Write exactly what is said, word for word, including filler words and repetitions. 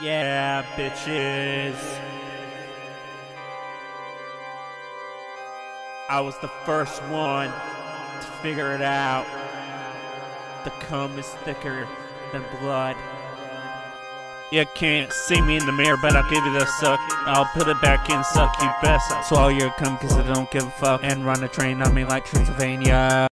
Yeah, bitches. I was the first one to figure it out. The cum is thicker than blood. You can't see me in the mirror, but I'll give you the suck. I'll put it back in, suck you best. Swallow your cum, cause I don't give a fuck. And run a train on me like Transylvania.